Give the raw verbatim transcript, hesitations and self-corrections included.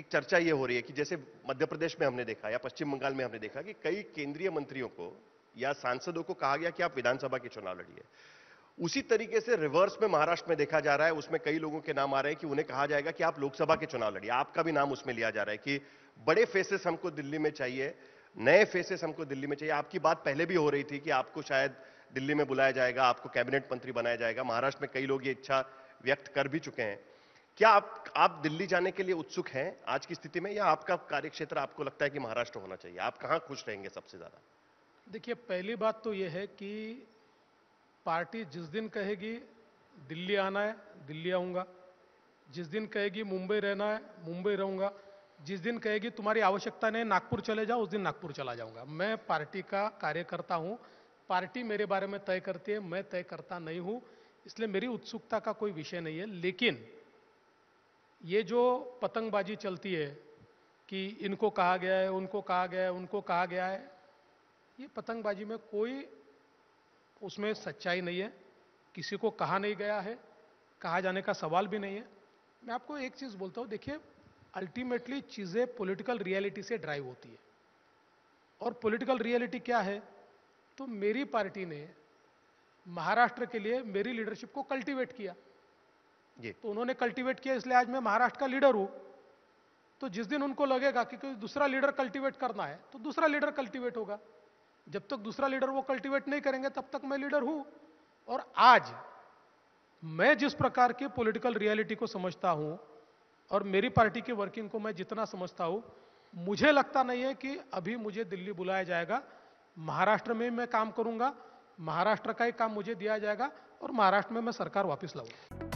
एक चर्चा ये हो रही है कि जैसे मध्य प्रदेश में हमने देखा या पश्चिम बंगाल में हमने देखा कि कई केंद्रीय मंत्रियों को या सांसदों को कहा गया कि आप विधानसभा के चुनाव लड़िए। उसी तरीके से रिवर्स में महाराष्ट्र में देखा जा रहा है, उसमें कई लोगों के नाम आ रहे हैं कि उन्हें कहा जाएगा कि आप लोकसभा के चुनाव लड़िए, आपका भी नाम उसमें लिया जा रहा है कि बड़े फेसेस हमको दिल्ली में चाहिए, नए फेसेस हमको दिल्ली में चाहिए। आपकी बात पहले भी हो रही थी कि आपको शायद दिल्ली में बुलाया जाएगा, आपको कैबिनेट मंत्री बनाया जाएगा। महाराष्ट्र में कई लोग ये इच्छा व्यक्त कर भी चुके हैं। क्या आप आप दिल्ली जाने के लिए उत्सुक हैं आज की स्थिति में, या आपका कार्यक्षेत्र आपको लगता है कि महाराष्ट्र होना चाहिए? आप कहाँ खुश रहेंगे सबसे ज़्यादा? देखिए, पहली बात तो ये है कि पार्टी जिस दिन कहेगी दिल्ली आना है दिल्ली आऊँगा, जिस दिन कहेगी मुंबई रहना है मुंबई रहूँगा, जिस दिन कहेगी तुम्हारी आवश्यकता नहीं नागपुर चले जाओ उस दिन नागपुर चला जाऊँगा। मैं पार्टी का कार्यकर्ता हूँ, पार्टी मेरे बारे में तय करती है, मैं तय करता नहीं हूँ, इसलिए मेरी उत्सुकता का कोई विषय नहीं है। लेकिन ये जो पतंगबाजी चलती है कि इनको कहा गया है उनको कहा गया है उनको कहा गया है, ये पतंगबाजी में कोई उसमें सच्चाई नहीं है। किसी को कहा नहीं गया है, कहा जाने का सवाल भी नहीं है। मैं आपको एक चीज़ बोलता हूँ, देखिए अल्टीमेटली चीज़ें पॉलिटिकल रियलिटी से ड्राइव होती है, और पॉलिटिकल रियलिटी क्या है, तो मेरी पार्टी ने महाराष्ट्र के लिए मेरी लीडरशिप को कल्टीवेट किया, तो उन्होंने कल्टीवेट किया, इसलिए आज मैं महाराष्ट्र का लीडर हूँ। तो जिस दिन उनको लगेगा कि कोई दूसरा लीडर कल्टीवेट करना है तो दूसरा लीडर कल्टीवेट होगा, जब तक दूसरा लीडर वो कल्टीवेट नहीं करेंगे तब तक मैं लीडर हूँ। और आज मैं जिस प्रकार की पॉलिटिकल रियलिटी को समझता हूँ और मेरी पार्टी की वर्किंग को मैं जितना समझता हूँ, मुझे लगता नहीं है कि अभी मुझे दिल्ली बुलाया जाएगा। महाराष्ट्र में मैं काम करूँगा, महाराष्ट्र का ही काम मुझे दिया जाएगा और महाराष्ट्र में मैं सरकार वापस लाऊंगा।